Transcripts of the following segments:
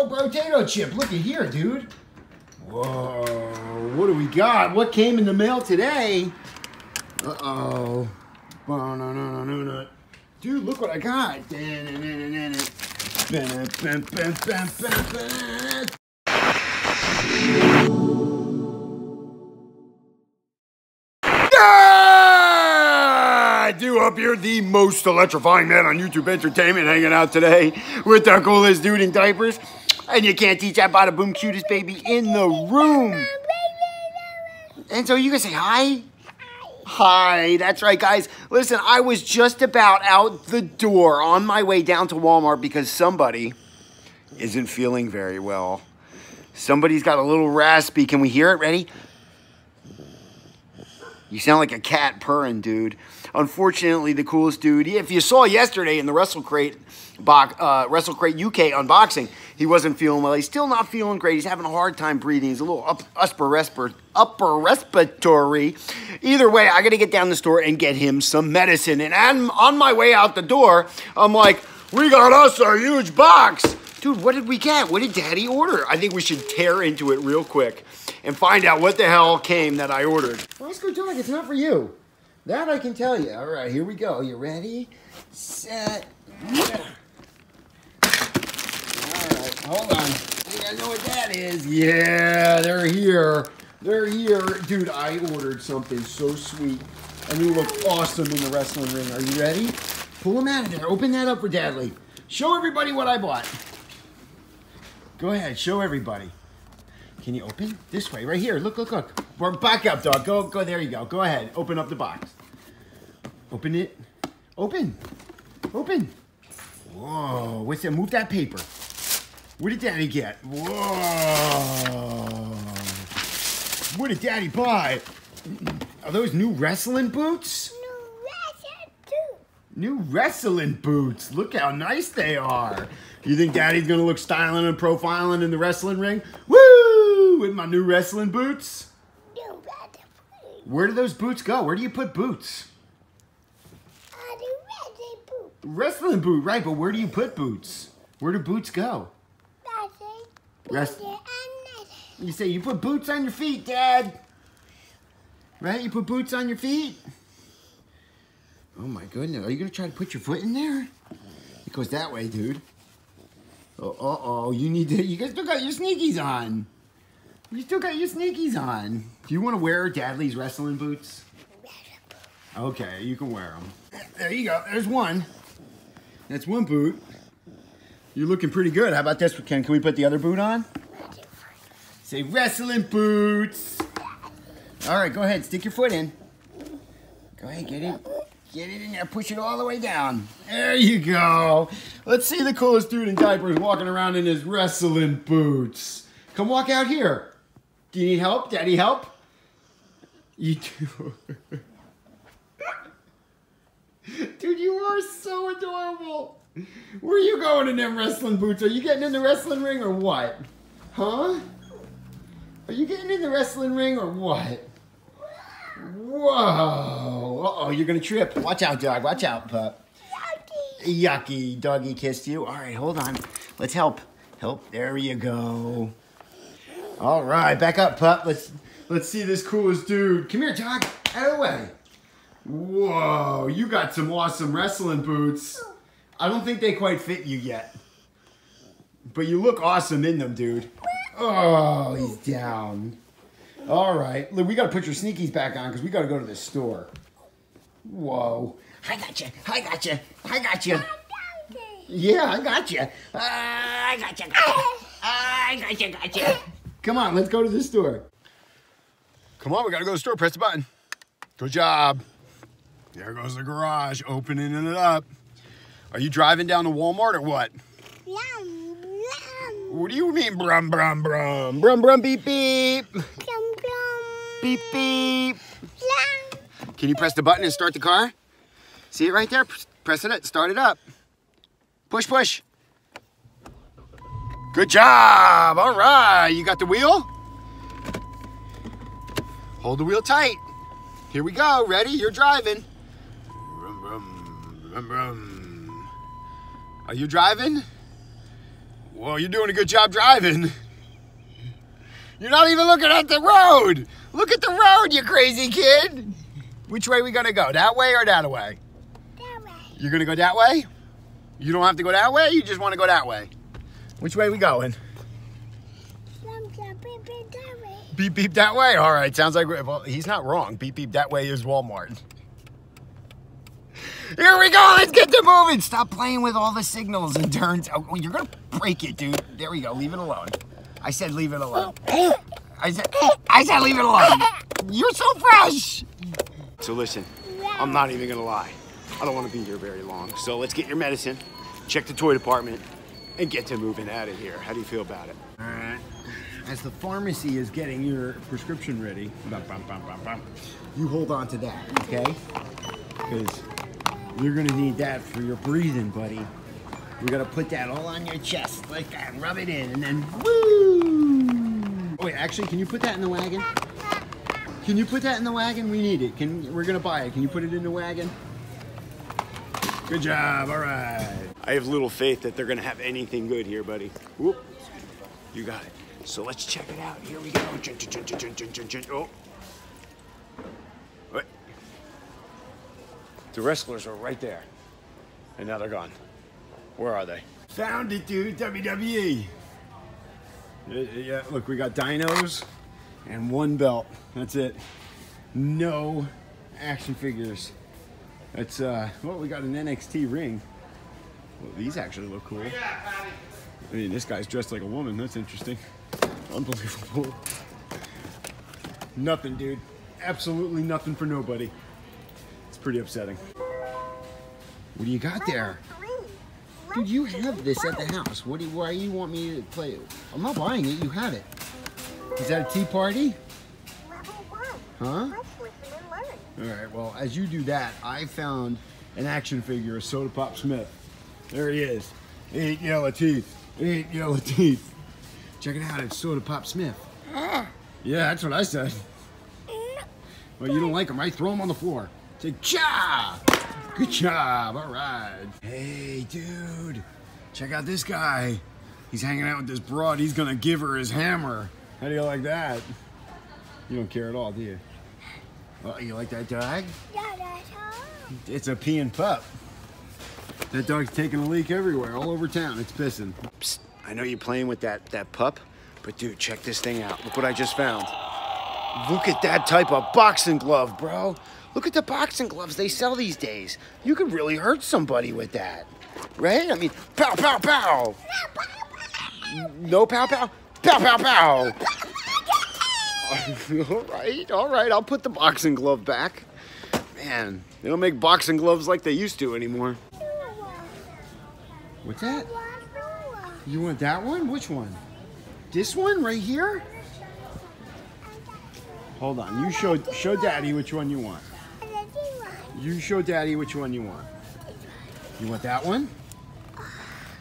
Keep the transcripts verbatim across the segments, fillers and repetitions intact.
Whoa, potato chip. Look at here, dude. Whoa, what do we got? What came in the mail today? Uh-oh. Oh, no, no, no, no, no. Dude, look what I got. I do up here, the most electrifying man on YouTube Entertainment, hanging out today with the coolest dude in diapers. And you can't teach that bada boom cutest baby in the room. And so you can say hi. Hi, that's right, guys. Listen, I was just about out the door on my way down to Walmart because somebody isn't feeling very well. Somebody's got a little raspy. Can we hear it? Ready? You sound like a cat purring, dude. Unfortunately, the coolest dude, if you saw yesterday in the WrestleCrate box, uh, WrestleCrate U K unboxing, he wasn't feeling well. He's still not feeling great. He's having a hard time breathing. He's a little up, upper, respir, upper respiratory. Either way, I got to get down to the store and get him some medicine. And I'm, on my way out the door, I'm like, we got us a huge box. Dude, what did we get? What did Daddy order? I think we should tear into it real quick and find out what the hell came that I ordered. Roscoe Dog, it's not for you. That I can tell you. All right, here we go. You ready? Set. Hold on. I think I know what that is. Yeah, they're here. They're here. Dude, I ordered something so sweet. And you look awesome in the wrestling ring. Are you ready? Pull them out of there. Open that up for Dadley. Show everybody what I bought. Go ahead. Show everybody. Can you open? This way. Right here. Look, look, look. Back up, dog. Go, go. There you go. Go ahead. Open up the box. Open it. Open. Open. Whoa. What's that? Move that paper. What did Daddy get? Whoa! What did Daddy buy? Are those new wrestling boots? New wrestling boots. New wrestling boots. Look how nice they are. You think Daddy's gonna look styling and profiling in the wrestling ring? Woo! With my new wrestling boots. New wrestling boots. Where do those boots go? Where do you put boots? Uh, the wrestling boot. Wrestling boot, right? But where do you put boots? Where do boots go? Rest. You say you put boots on your feet, Dad. Right? You put boots on your feet? Oh, my goodness. Are you going to try to put your foot in there? It goes that way, dude. Oh, uh-oh. You need to... You guys still got your sneakies on. You still got your sneakies on. Do you want to wear Dadley's wrestling boots? Okay, you can wear them. There you go. There's one. That's one boot. You're looking pretty good. How about this, Ken? Can we put the other boot on? Say wrestling boots. All right, go ahead. Stick your foot in. Go ahead, get it. Get it in there. Push it all the way down. There you go. Let's see the coolest dude in diapers walking around in his wrestling boots. Come walk out here. Do you need help? Daddy help? You do. Dude, you are so adorable. Where are you going in them wrestling boots? Are you getting in the wrestling ring or what? Huh? Are you getting in the wrestling ring or what? Whoa. Uh-oh, you're going to trip. Watch out, dog. Watch out, pup. Yucky. Yucky. Doggy kissed you. All right, hold on. Let's help. Help. There you go. All right, back up, pup. Let's, let's see this coolest dude. Come here, dog. Out of the way. Whoa. You got some awesome wrestling boots. I don't think they quite fit you yet. But you look awesome in them, dude. Oh, he's down. All right. Look, we got to put your sneakies back on because we got to go to the store. Whoa. I got you. I got you. I got you. Yeah, I got you. Uh, I got you. I got you. Got you. Come on. Let's go to the store. Come on. We got to go to the store. Press the button. Good job. There goes the garage. Opening it up. Are you driving down to Walmart or what? Brum, brum. What do you mean, brum, brum, brum? Brum, brum, beep, beep. Brum, brum. Beep, beep. Brum. Can you press the button and start the car? See it right there? Press it, start it up. Push, push. Good job. All right. You got the wheel? Hold the wheel tight. Here we go. Ready? You're driving. Brum, brum, brum, brum. Are you driving? Well, you're doing a good job driving. You're not even looking at the road. Look at the road, you crazy kid. Which way are we gonna go? That way or that way? That way. You're gonna go that way? You don't have to go that way, you just wanna go that way. Which way are we going? Beep, beep that way. Beep, beep that way? All right, sounds like, well, he's not wrong. Beep, beep that way is Walmart. Here we go, let's get to moving. Stop playing with all the signals and turns. Oh, you're gonna break it, dude. There we go, leave it alone. I said leave it alone. I said, I said leave it alone. You're so fresh. So listen, I'm not even gonna lie. I don't wanna be here very long. So let's get your medicine, check the toy department, and get to moving out of here. How do you feel about it? All right. As the pharmacy is getting your prescription ready, bum, bum, bum, bum, bum, you hold on to that, okay? Because you're gonna need that for your breathing, buddy. We're gonna put that all on your chest like that, rub it in, and then woo! Oh, wait, actually, can you put that in the wagon? Can you put that in the wagon? We need it. Can we're gonna buy it. Can you put it in the wagon? Good job, all right. I have little faith that they're gonna have anything good here, buddy. Whoop, you got it. So let's check it out. Here we go. Oh. What? The wrestlers were right there. And now they're gone. Where are they? Found it, dude. W W E. Yeah, look, we got dinos and one belt. That's it. No action figures. That's, uh, well, we got an N X T ring. Well, these actually look cool. I mean, this guy's dressed like a woman. That's interesting. Unbelievable. Nothing, dude. Absolutely nothing for nobody. It's pretty upsetting. What do you got there? Dude, you have this at the house. What do you, why do you want me to play it? I'm not buying it. You have it. Is that a tea party? Huh? All right, well, as you do that, I found an action figure of Soda Pop Smith. There he is. Eight yellow teeth. Eight yellow teeth. Check it out, it's Soda Pop Smith. Uh, yeah, that's what I said. Well, you don't like them, right? Throw them on the floor. Say, cha! Good job, all right. Hey, dude, check out this guy. He's hanging out with this broad. He's gonna give her his hammer. How do you like that? You don't care at all, do you? Well, you like that dog? Yeah, that's all. It's a peeing pup. That dog's taking a leak everywhere, all over town. It's pissing. Psst. I know you're playing with that, that pup, but dude, check this thing out. Look what I just found. Look at that type of boxing glove, bro. Look at the boxing gloves they sell these days. You could really hurt somebody with that, right? I mean, pow, pow, pow. No pow, pow, pow, pow, pow. All right, all right, I'll put the boxing glove back. Man, they don't make boxing gloves like they used to anymore. What's that? You want that one? Which one? This one right here? Hold on. You show show Daddy which one you want. You show Daddy which one you want. You want that one?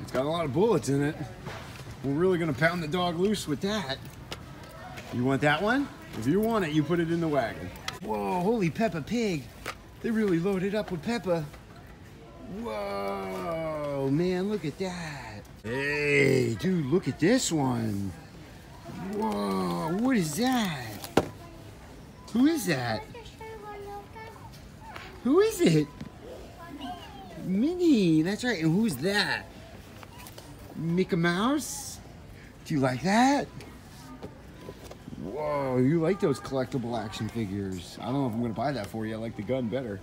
It's got a lot of bullets in it. We're really gonna pound the dog loose with that. You want that one? If you want it, you put it in the wagon. Whoa! Holy Peppa Pig! They really loaded up with Peppa. Whoa, man! Look at that. Hey, dude, look at this one. Whoa, what is that? Who is that? Who is it? Minnie, that's right. And who's that? Mickey Mouse? Do you like that? Whoa, you like those collectible action figures. I don't know if I'm going to buy that for you. I like the gun better.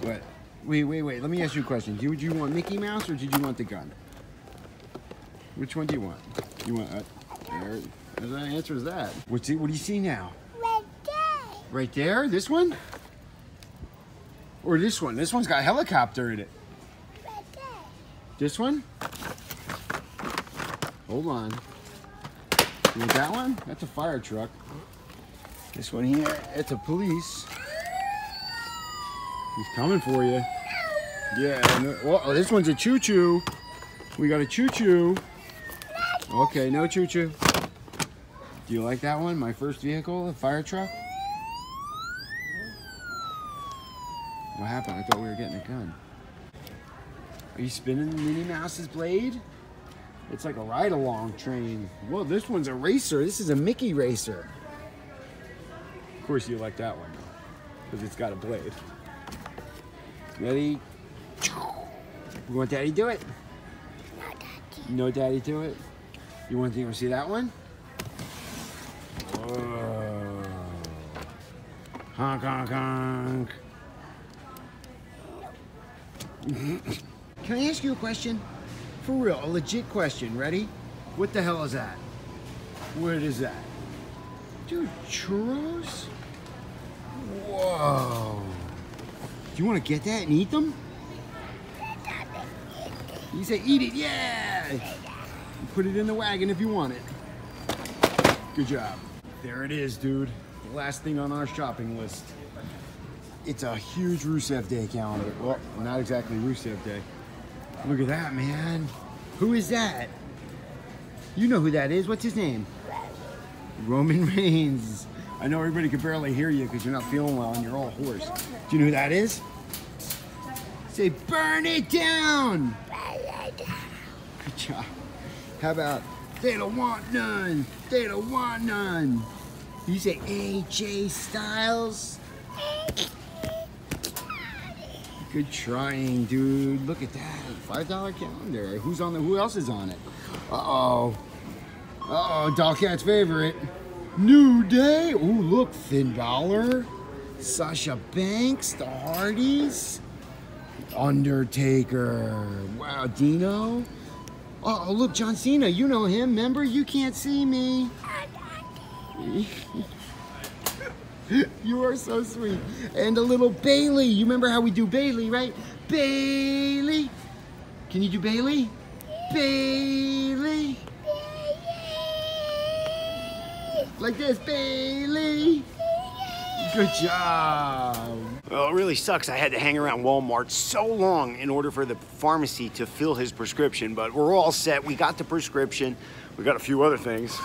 But... Wait, wait, wait. Let me ask you a question. Do you, do you want Mickey Mouse or did you want the gun? Which one do you want? You want... Uh, there, the answer is that. What's it, what do you see now? Right there. Right there? This one? Or this one? This one's got a helicopter in it. Right there. This one? Hold on. You want that one? That's a fire truck. This one here? It's a police. He's coming for you. Yeah, no, oh, this one's a choo-choo. We got a choo-choo. Okay, no choo-choo. Do you like that one? My first vehicle, a fire truck? What happened? I thought we were getting a gun. Are you spinning Minnie Mouse's blade? It's like a ride-along train. Whoa, this one's a racer. This is a Mickey racer. Of course, you like that one, because it's got a blade. Ready? You want Daddy to do it? No, Daddy. No, Daddy do it? You want to go see that one? Whoa. Honk, honk, honk. Can I ask you a question? For real, a legit question. Ready? What the hell is that? What is that? Dude, churros? Whoa. Do you want to get that and eat them? You say eat it, yeah! You put it in the wagon if you want it. Good job. There it is, dude. The last thing on our shopping list. It's a huge Rusev Day calendar. Well, not exactly Rusev Day. Look at that, man. Who is that? You know who that is. What's his name? Roman Reigns. I know everybody can barely hear you because you're not feeling well and you're all hoarse. Do you know who that is? Say, burn it down! Good job. How about, they don't want none. They don't want none. You say A J Styles. Good trying, dude. Look at that. five dollar calendar. Who's on the, who else is on it? Uh-oh. Uh-oh, Dollcat's favorite. New Day. Ooh, look, Finn Balor. Sasha Banks, The Hardys. Undertaker. Wow, Dino. Uh-oh, look, John Cena. You know him, remember? You can't see me. You are so sweet. And a little Bailey. You remember how we do Bailey, right? Bailey. Can you do Bailey? Yeah. Bailey. Bailey. Like this, Bailey. Bailey. Good job. Well, it really sucks I had to hang around Walmart so long in order for the pharmacy to fill his prescription, but we're all set. We got the prescription. We got a few other things.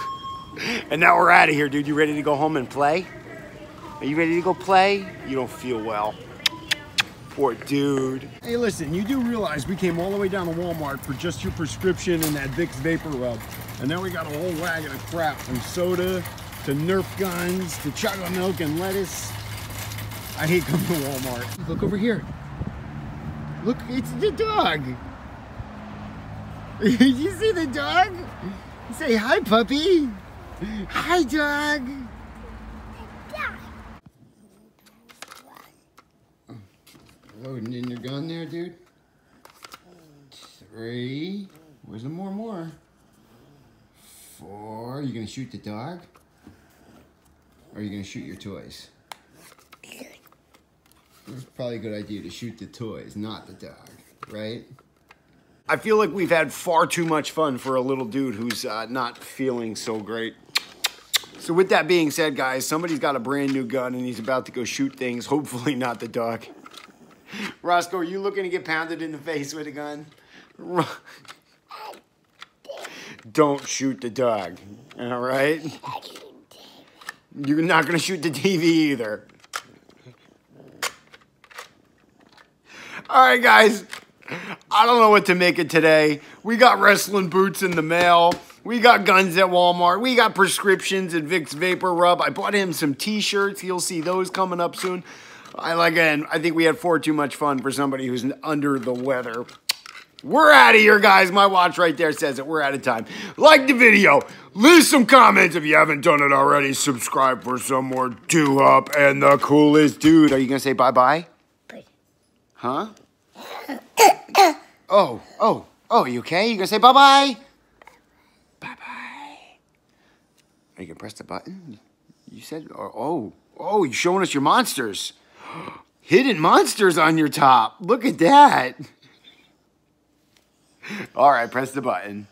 And now we're out of here, dude. You ready to go home and play? Are you ready to go play? You don't feel well. Poor dude. Hey, listen, you do realize we came all the way down to Walmart for just your prescription and that Vicks Vapor Rub. And then we got a whole wagon of crap, from soda to Nerf guns to chocolate milk and lettuce. I hate coming to Walmart. Look over here. Look, it's the dog. Did you see the dog? Say hi, puppy. Hi, dog. Loading in your gun there, dude. Three. Where's the more, more? Four. You gonna shoot the dog? Or are you gonna shoot your toys? It's probably a good idea to shoot the toys, not the dog, right? I feel like we've had far too much fun for a little dude who's uh, not feeling so great. So with that being said, guys, somebody's got a brand new gun and he's about to go shoot things, hopefully not the dog. Roscoe, are you looking to get pounded in the face with a gun? Don't shoot the dog, all right? You're not going to shoot the T V either. All right, guys. I don't know what to make of today. We got wrestling boots in the mail. We got guns at Walmart. We got prescriptions at Vicks Vapor Rub. I bought him some T-shirts. You'll see those coming up soon. I like it. I think we had far too much fun for somebody who's under the weather. We're out of here, guys. My watch right there says it. We're out of time. Like the video. Leave some comments if you haven't done it already. Subscribe for some more Duhop and the coolest dude. Are you going to say bye-bye? Huh? Oh, oh, oh, you okay? You going to say bye-bye? Bye-bye. Are you going to press the button? You said, or, oh, oh, you're showing us your monsters. Hidden monsters on your top. Look at that. All right, press the button.